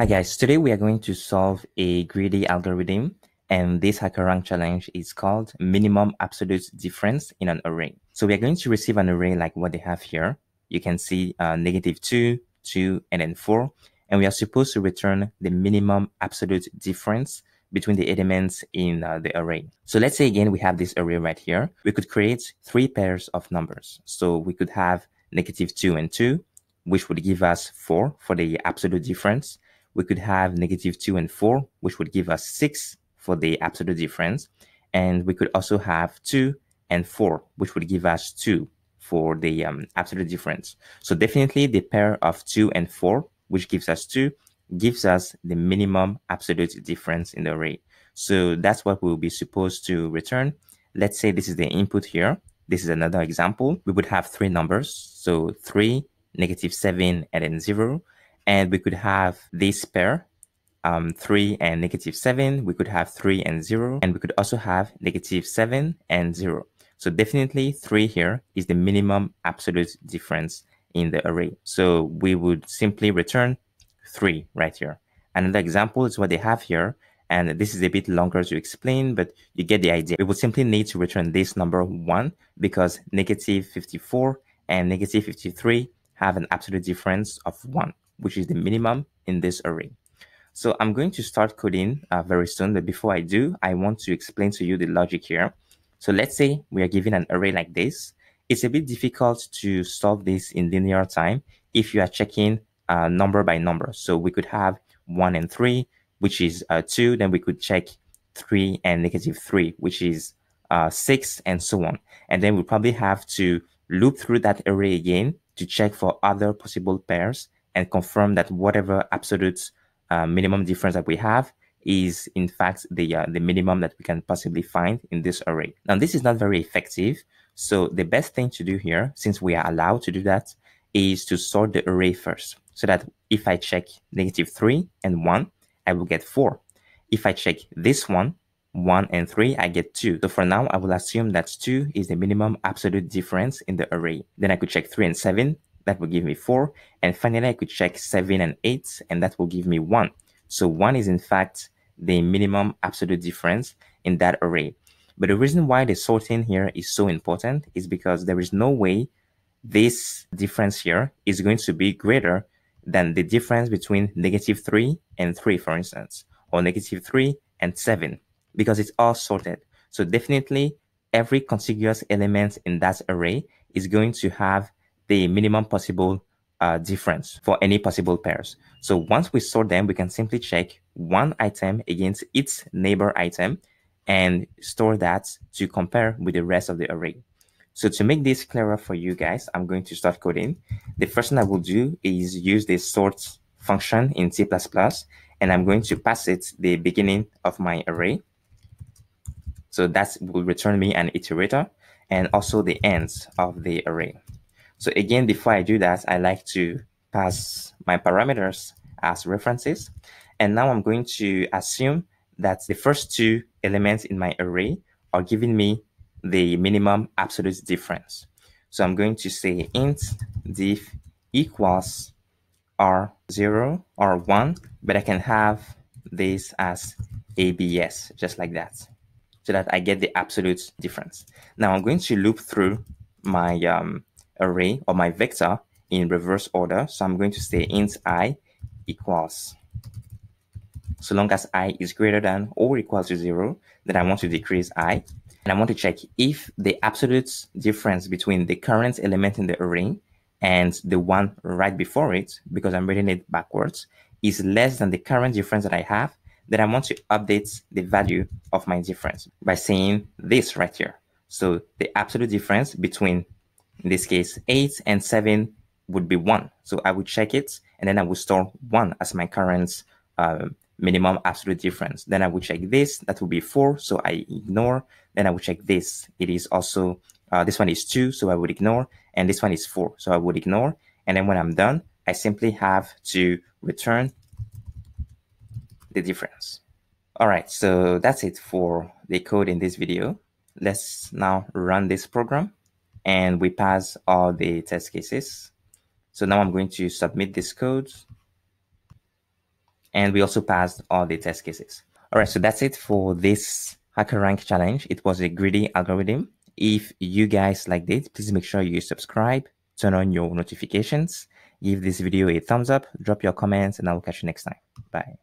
Hi guys, today we are going to solve a greedy algorithm, and this HackerRank challenge is called minimum absolute difference in an array. So we are going to receive an array like what they have here. You can see -2, 2, and then 4, and we are supposed to return the minimum absolute difference between the elements in the array. So let's say again we have this array right here. We could create three pairs of numbers. So we could have -2 and 2, which would give us 4 for the absolute difference. We could have -2 and 4, which would give us 6 for the absolute difference. And we could also have 2 and 4, which would give us 2 for the absolute difference. So definitely the pair of 2 and 4, which gives us 2, gives us the minimum absolute difference in the array. So that's what we'll be supposed to return. Let's say this is the input here. This is another example. We would have three numbers. So 3, -7, and then 0. And we could have this pair, 3 and -7. We could have 3 and 0. And we could also have -7 and 0. So definitely 3 here is the minimum absolute difference in the array. So we would simply return 3 right here. Another example is what they have here. And this is a bit longer to explain, but you get the idea. We would simply need to return this number 1 because -54 and -53 have an absolute difference of 1. Which is the minimum in this array. So I'm going to start coding very soon, but before I do, I want to explain to you the logic here. So let's say we are given an array like this. It's a bit difficult to solve this in linear time if you are checking number by number. So we could have 1 and 3, which is 2. Then we could check 3 and -3, which is 6, and so on. And then we'll probably have to loop through that array again to check for other possible pairs and confirm that whatever absolute minimum difference that we have is in fact the minimum that we can possibly find in this array. Now, this is not very effective. So the best thing to do here, since we are allowed to do that, is to sort the array first, so that if I check -3 and 1, I will get 4. If I check this one, 1 and 3, I get 2. So for now, I will assume that 2 is the minimum absolute difference in the array. Then I could check 3 and 7. That will give me 4. And finally, I could check 7 and 8, and that will give me 1. So 1 is in fact the minimum absolute difference in that array. But the reason why the sorting here is so important is because there is no way this difference here is going to be greater than the difference between -3 and 3, for instance, or -3 and 7, because it's all sorted. So definitely every contiguous element in that array is going to have the minimum possible difference for any possible pairs. So once we sort them, we can simply check one item against its neighbor item and store that to compare with the rest of the array. So to make this clearer for you guys, I'm going to start coding. The first thing I will do is use the sort function in C++, and I'm going to pass it the beginning of my array. So that will return me an iterator and also the ends of the array. So again, before I do that, I like to pass my parameters as references. And now I'm going to assume that the first two elements in my array are giving me the minimum absolute difference. So I'm going to say int diff equals r0 or 1, but I can have this as abs, just like that, so that I get the absolute difference. Now I'm going to loop through my array or my vector in reverse order. So I'm going to say int I equals, so long as I is greater than or equal to 0, then I want to decrease I. And I want to check if the absolute difference between the current element in the array and the one right before it, because I'm reading it backwards, is less than the current difference that I have, then I want to update the value of my difference by saying this right here. So the absolute difference between, in this case, 8 and 7 would be 1. So I would check it, and then I would store 1 as my current minimum absolute difference. Then I would check this. That would be 4, so I ignore. Then I would check this. It is also, this one is 2, so I would ignore. And this one is 4, so I would ignore. And then when I'm done, I simply have to return the difference. All right, so that's it for the code in this video. Let's now run this program. And we pass all the test cases. So now I'm going to submit this code. And we also passed all the test cases. All right, so that's it for this HackerRank challenge. It was a greedy algorithm. If you guys liked it, please make sure you subscribe, turn on your notifications, give this video a thumbs up, drop your comments, and I will catch you next time. Bye.